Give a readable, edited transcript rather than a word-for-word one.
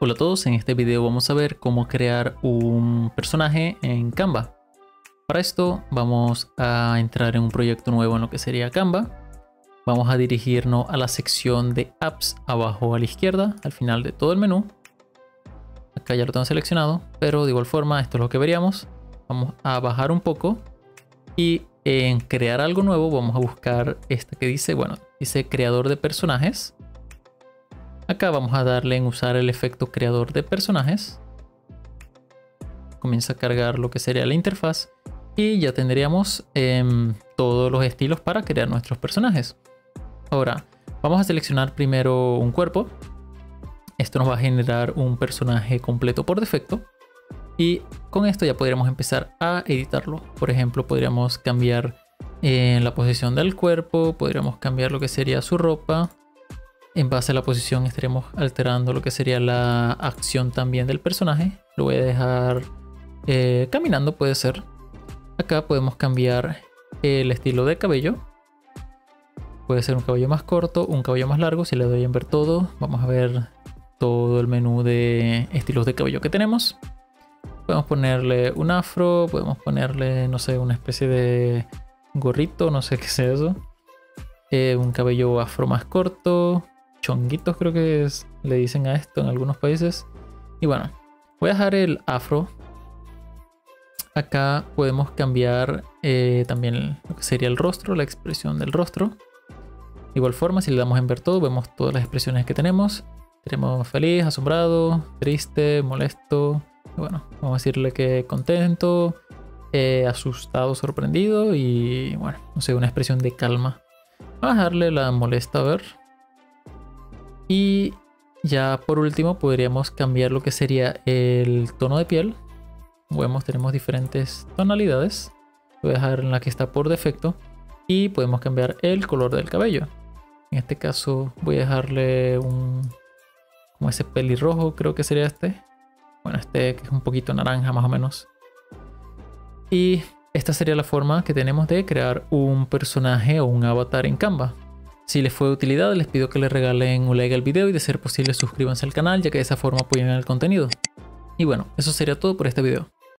Hola a todos, en este video vamos a ver cómo crear un personaje en Canva. Para esto vamos a entrar en un proyecto nuevo en lo que sería Canva. Vamos a dirigirnos a la sección de apps abajo a la izquierda, al final de todo el menú. Acá ya lo tengo seleccionado, pero de igual forma esto es lo que veríamos. Vamos a bajar un poco y en crear algo nuevo vamos a buscar esta que dice, dice creador de personajes. Acá vamos a darle en usar el efecto creador de personajes. Comienza a cargar lo que sería la interfaz y ya tendríamos todos los estilos para crear nuestros personajes. Ahora vamos a seleccionar primero un cuerpo. Esto nos va a generar un personaje completo por defecto y con esto ya podríamos empezar a editarlo. Por ejemplo, podríamos cambiar la posición del cuerpo, podríamos cambiar lo que sería su ropa. En base a la posición estaremos alterando lo que sería la acción también del personaje. Lo voy a dejar caminando, puede ser. Acá podemos cambiar el estilo de cabello. Puede ser un cabello más corto, un cabello más largo. Si le doy en ver todo, vamos a ver todo el menú de estilos de cabello que tenemos. Podemos ponerle un afro, podemos ponerle, no sé, una especie de gorrito, no sé qué sea eso. Un cabello afro más corto. Chonguitos creo que le dicen a esto en algunos países. Y bueno, voy a dejar el afro. Acá podemos cambiar también lo que sería el rostro, la expresión del rostro. De igual forma, si le damos en ver todo, vemos todas las expresiones que tenemos. Tenemos feliz, asombrado, triste, molesto. Y bueno, vamos a decirle que contento, asustado, sorprendido y bueno, no sé, una expresión de calma. Vamos a dejarle la molesta, a ver. Y ya por último podríamos cambiar lo que sería el tono de piel. Como vemos, tenemos diferentes tonalidades. Voy a dejar en la que está por defecto. Y podemos cambiar el color del cabello. En este caso voy a dejarle un... como ese pelirrojo creo que sería este. Bueno, este que es un poquito naranja más o menos. Y esta sería la forma que tenemos de crear un personaje o un avatar en Canva. Si les fue de utilidad, les pido que les regalen un like al video y de ser posible suscríbanse al canal, ya que de esa forma apoyan el contenido. Y bueno, eso sería todo por este video.